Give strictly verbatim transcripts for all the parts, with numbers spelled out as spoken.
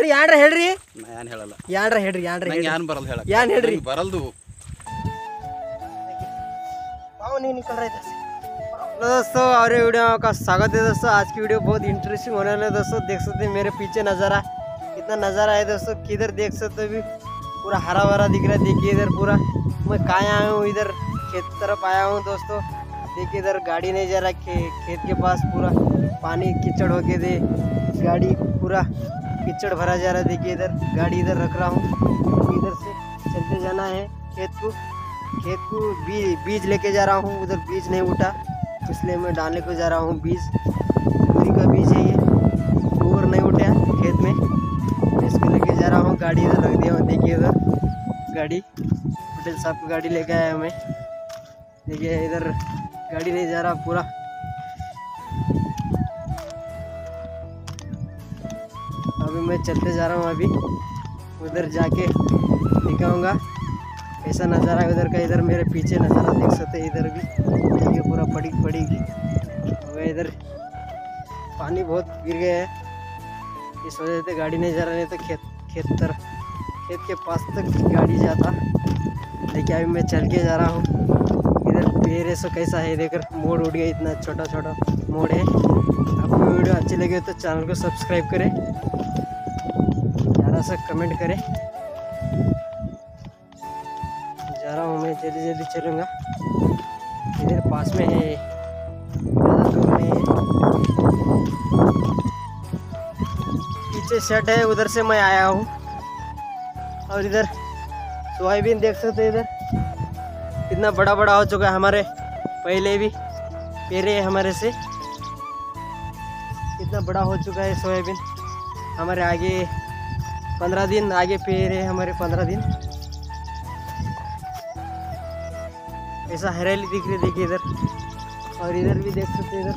ರೀ ಯಾನ್ರ ಹೇಳ್ರಿ. ನಾನು ಹೇಳಲ್ಲ. ಯಾನ್ರ ಹೇಳ್ರಿ ಯಾನ್ರ ಹೇಳ್ರಿ. ನಾನು ಬರಲ್ಲ ಹೇಳಕ. ಯಾನ್ ಹೇಳ್ರಿ ಬರಲ್ದು. ಬಾವು ನೀ निकल रहे थे. हेलो दोस्तों और वीडियो का स्वागत है दोस्तों. आज की वीडियो बहुत इंटरेस्टिंग होने वाला है दोस्तों. देख सकते हैं मेरे पीछे नज़ारा, कितना नज़ारा है दोस्तों. किधर देख सकते हो भी पूरा हरा भरा दिख रहा है. देखिए इधर पूरा मैं कहाँ आया हूँ, इधर खेत की तरफ आया हूँ दोस्तों. देखिए इधर गाड़ी नहीं जा रहा, खे, खेत के पास पूरा पानी कीचड़ हो गया दे, गाड़ी पूरा कीचड़ भरा जा रहा है. देखिए इधर गाड़ी इधर रख रहा हूँ, इधर से चलते जाना है खेत को. खेत को बी, बीज लेके जा रहा हूँ, उधर बीज नहीं उठा इसलिए मैं डालने को जा रहा हूँ. बीज मूली का बीज है, ये गोबर नहीं उठा खेत में, इसको लेके जा रहा हूँ. गाड़ी इधर रख दिया हूँ. देखिए उधर गाड़ी पटेल साहब की गाड़ी लेके आया मैं. देखिए इधर गाड़ी नहीं जा रहा पूरा. अभी मैं चलते जा रहा हूँ, अभी उधर जाके दिखाऊंगा ऐसा नज़ारा है उधर का. इधर मेरे पीछे नज़ारा देख सकते हैं, इधर भी देखिए पूरा पड़ी पड़ेगी. और इधर पानी बहुत गिर गया है, इस वजह से गाड़ी नहीं जा रहा, नहीं तो खेत खेत तर खेत के पास तक गाड़ी जाता. देखिए अभी मैं चल के जा रहा हूँ. इधर पेड़ सो कैसा है, देखकर मोड़ उड़ गया, इतना छोटा छोटा मोड़ है. आपको वीडियो अच्छी लगे तो चैनल को सब्सक्राइब करें, ज़्यादा सा कमेंट करें. जा रहा हूँ मैं, जल्दी जल्दी चलूँगा. इधर पास में है, पीछे सेट है, उधर से मैं आया हूँ. और इधर सोयाबीन देख सकते हैं, इधर कितना बड़ा बड़ा हो चुका है. हमारे पहले भी पेरे हमारे से कितना बड़ा हो चुका है सोयाबीन. हमारे आगे पंद्रह दिन आगे पेरे हमारे पंद्रह दिन ऐसा हरियाली दिख रही. देखिए इधर और इधर भी देख सकते हैं, इधर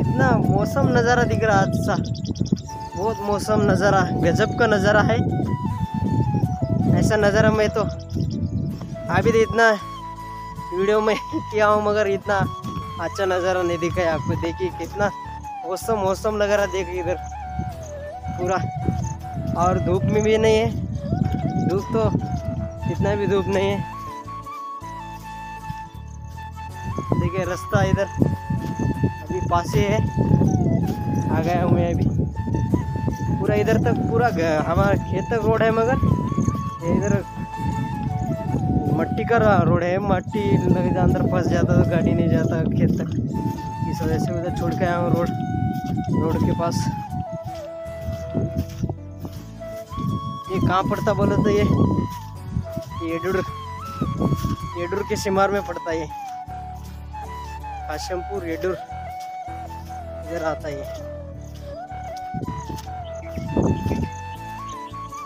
इतना मौसम नज़ारा दिख रहा है. अच्छा बहुत मौसम नज़ारा, गजब का नज़ारा है. ऐसा नज़ारा मैं तो अभी तो इतना वीडियो में किया हूँ, मगर इतना अच्छा नज़ारा नहीं दिखा है आपको. देखिए कितना मौसम मौसम लग रहा. देखिए इधर पूरा, और धूप में भी नहीं है, धूप तो इतना भी धूप नहीं है. देखिए रास्ता इधर अभी पास ही है, आ गया हूँ मैं. अभी पूरा इधर तक पूरा हमारा खेत तक रोड है, मगर इधर मट्टी का रोड है, मट्टी लगे अंदर फंस जाता तो गाड़ी नहीं जाता खेत तक. इस वजह से उधर छोड़ के आया हूँ रोड रोड के पास. ये कहाँ पड़ता बोलो तो ये येडूर येडूर के सिमार में पड़ता है, हाशमपुर येडूर इधर आता है.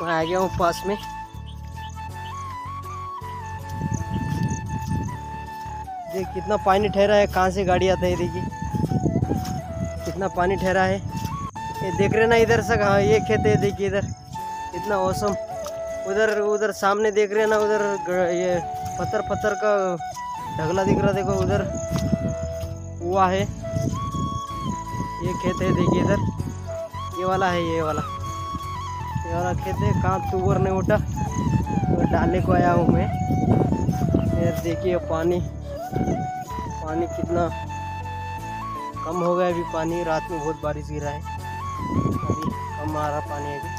मैं आ गया हूँ पास में. देख कितना पानी ठहरा है, कहाँ से गाड़ी आता है. देखिए कितना पानी ठहरा है, ये देख रहे ना इधर से. हाँ ये खेत है, देखिए इधर इतना औसम. उधर उधर सामने देख रहे हैं ना, उधर ये पत्थर पत्थर का ढगला दिख रहा. देखो उधर हुआ है, ये खेत है. देखिए इधर ये वाला है, ये वाला ये वाला खेत है. कहाँ तूवर नहीं उठा तो डालने को आया हूँ मैं. इधर देखिए पानी पानी कितना कम हो गया अभी. पानी रात में बहुत बारिश गिरा है, अभी कम आ रहा पानी अभी.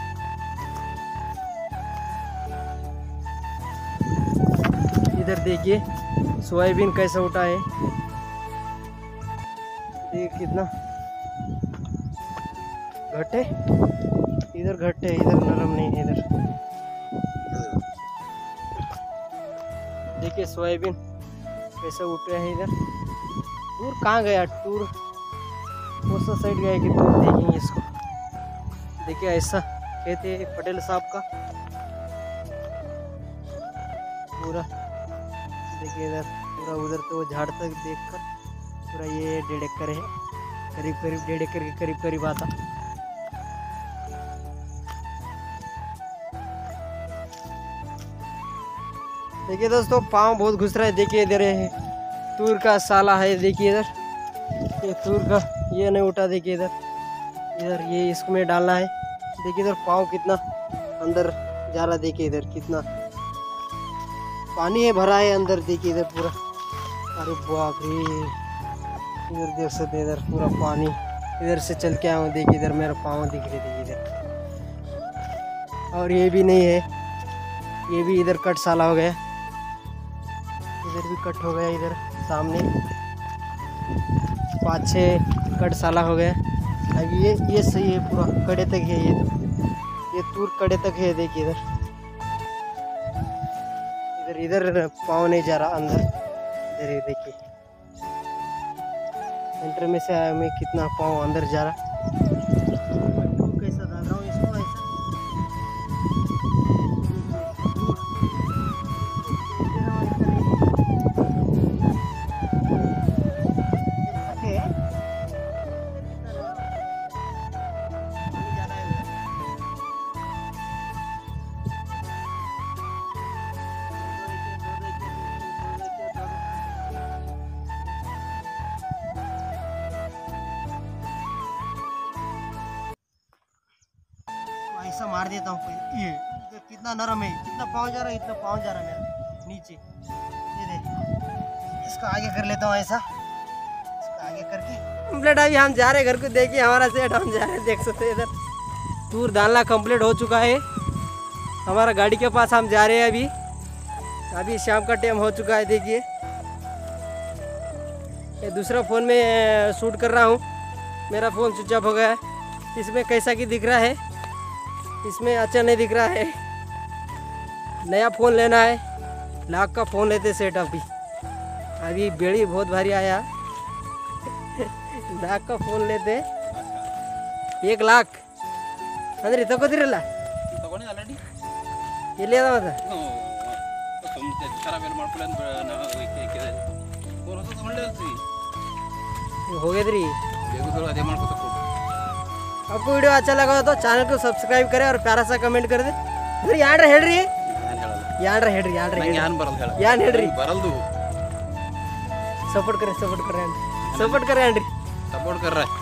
इधर देखिए सोयाबीन कैसा उठा है, देख कितना घट है. इधर घट है, इधर नरम नहीं है. इधर देखिए सोयाबीन कैसा उठ रहा है. इधर टूर कहाँ गया, टूर उस साइड गया कि टूर देखेंगे इसको. देखिए ऐसा खेत है पटेल साहब का पूरा. देखिए इधर पूरा उधर तो झाड़ तक देखकर पूरा ये डेढ़ एकड़ है, करीब करीब डेढ़ एकड़ के करीब करीब आता. देखिए दोस्तों पाँव बहुत घुस रहा है. देखिए इधर है तूर का साला है. देखिए इधर ये तूर का ये नहीं उठा. देखिए इधर इधर ये इसको में डालना है। देखिए इधर पाँव कितना अंदर जा रहा, देखिए इधर कितना पानी है, भरा है अंदर, देखिए इधर पूरा। अरे बाप रे, इधर देख सकते हैं इधर पूरा पानी। इधर से चल के आया हूँ, देखिए इधर मेरा पाँव दिख रहे थे इधर। और ये भी नहीं है, ये भी इधर कट साला हो गया, इधर भी कट हो गया, इधर सामने पाँच छः कट साला हो गया। अब ये ये सही है, पूरा कड़े तक है ये, ये तूर कड़े तक है। देखिए इधर इधर इधर पाँव नहीं जा रहा अंदर। इधर देखिए सेंटर में से आया मैं, कितना पाँव अंदर जा रहा। कैसा डाल रहा हूँ इसको ऐसा, ऐसा मार देता हूँ। ये इधर कितना नरम है, कितना पाँव जा रहा है, इतना पाँव जा रहा है मेरा नीचे। ये देखिए इसको आगे कर लेता हूँ ऐसा, इसको आगे करके कंप्लीट। अभी हम जा रहे घर को, देखिए हमारा सेट, हम जा रहे हैं। देख सकते हैं इधर टूर डालना कंप्लीट हो चुका है। हमारा गाड़ी के पास हम जा रहे हैं अभी, अभी शाम का टाइम हो चुका है। देखिए ये दूसरा फ़ोन में शूट कर रहा हूँ, मेरा फ़ोन स्विच ऑफ हो गया है। इसमें कैसा कि दिख रहा है, इसमें अच्छा नहीं दिख रहा है। नया फ़ोन लेना है, लाख का फ़ोन लेते सेट। अभी अभी बेड़ी बहुत भारी आया लाख का फ़ोन लेते, एक लाख अंदर तक दिला ಇಲ್ಲಿ ಅದ ಮತ್ತ ಹೋಗಿದ್ರಿ। आपको वीडियो अच्छा लगा हो तो चैनल को सब्सक्राइब करें और प्यारा सा कमेंट कर दे। फिर यार हेड्री यार हेड्री यार हेड्री यार हेड्री बरल दो, सपोर्ट करें सपोर्ट करें सपोर्ट करें सपोर्ट कर रहा है।